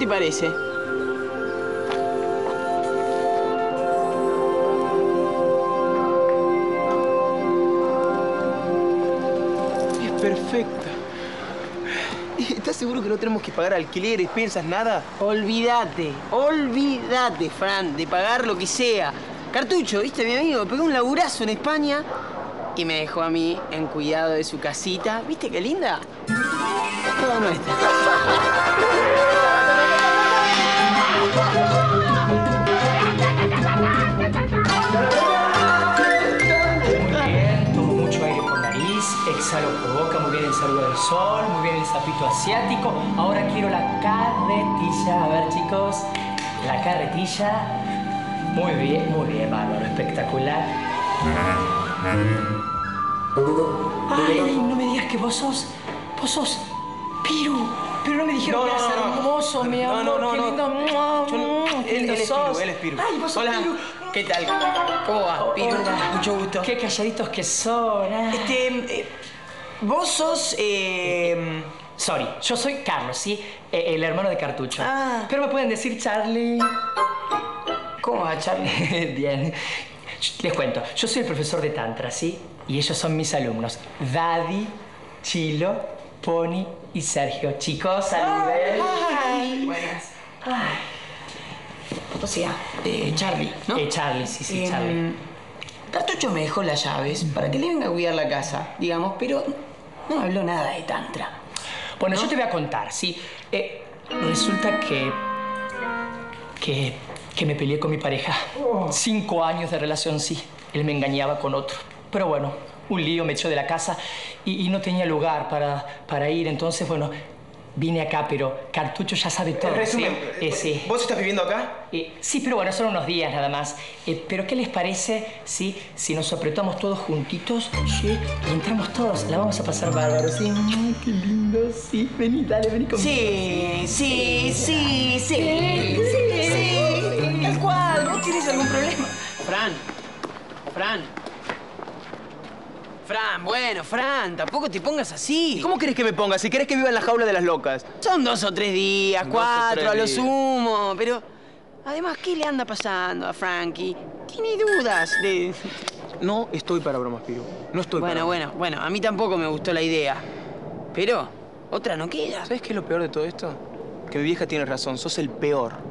te parece? Es perfecta. ¿Estás seguro que no tenemos que pagar alquileres, piensas, nada? Olvídate, olvídate, Fran, de pagar lo que sea. Cartucho, ¿viste, mi amigo? Pegó un laburazo en España y me dejó a mí en cuidado de su casita. ¿Viste qué linda? Toda nuestra. Muy bien, tomo mucho aire por nariz, exhalo por boca, muy bien el saludo del sol, muy bien el sapito asiático. Ahora quiero la carretilla, a ver chicos, la carretilla. Muy bien, bárbaro, espectacular. Ay, no me digas que vos sos Piru. Pero no me dijeron que eras hermoso, mi amor. Qué lindo. Él es Piru, él es Piru. Ay, vos sos Piru. ¿Qué tal? ¿Cómo vas, Piru? Mucho gusto. Qué calladitos que son. Vos sos... Sorry, yo soy Carlos, ¿sí? El hermano de Cartucho. Pero me pueden decir Charlie. ¿Cómo va, Charlie? Bien. Les cuento, yo soy el profesor de Tantra, ¿sí? Y ellos son mis alumnos. Daddy, Chilo, Pony y Sergio. Chicos, a nivel... Ay, buenas. Ay. O sea, Charlie, ¿no? Charlie, sí, Charlie. Cartucho me dejó las llaves para que le venga a cuidar la casa, digamos, pero no habló nada de Tantra. Bueno, ¿no? Yo te voy a contar, ¿sí? Resulta que me peleé con mi pareja. 5 años de relación, sí. Él me engañaba con otro. Pero bueno, un lío, me echó de la casa y no tenía lugar para ir. Entonces, bueno, vine acá, pero Cartucho ya sabe todo. Resumen, ¿sí? ¿Vos estás viviendo acá? Sí, pero bueno, son unos días nada más. Pero ¿qué les parece, sí, si nos apretamos todos juntitos, sí, y entramos todos? La vamos a pasar bárbaro, sí. Ay, qué lindo, sí. Vení, dale, vení conmigo. Sí. Tal cual, ¿no tienes algún problema? Fran, bueno, Fran, tampoco te pongas así. ¿Cómo querés que me ponga? Si querés que viva en la jaula de las locas. Son 2 o 3 días, 4 a lo sumo, pero... Además, ¿qué le anda pasando a Frankie? Tiene dudas de... No estoy para bromas, Piru. No estoy para... Bueno, a mí tampoco me gustó la idea. Pero, otra no queda. ¿Sabés qué es lo peor de todo esto? Que mi vieja tiene razón, sos el peor.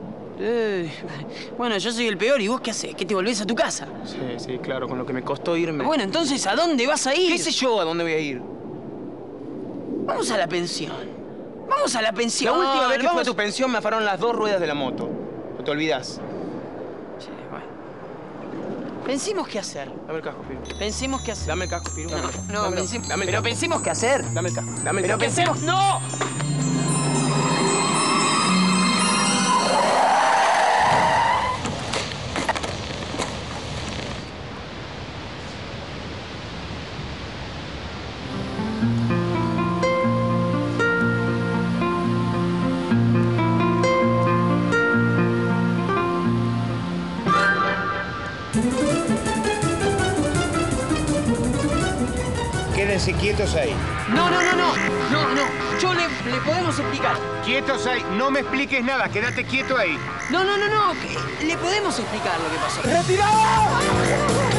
Bueno, yo soy el peor. ¿Y vos qué hacés? ¿Que te volvés a tu casa? Sí, claro, con lo que me costó irme. Bueno, entonces, ¿a dónde vas a ir? ¿Qué sé yo a dónde voy a ir? Vamos a la pensión. La última vez que fui a tu pensión me afanaron las 2 ruedas de la moto. ¿No te olvidás? Sí, bueno. Pensemos qué hacer. Dame el casco, Piru. Dame el casco, Piru. No, pero pensemos qué hacer. Dame el casco. Pero pensemos... ¡No! Quédense quietos ahí. No. Yo le podemos explicar. Quietos ahí. No me expliques nada. Quédate quieto ahí. No. Le podemos explicar lo que pasó. ¡Retirado!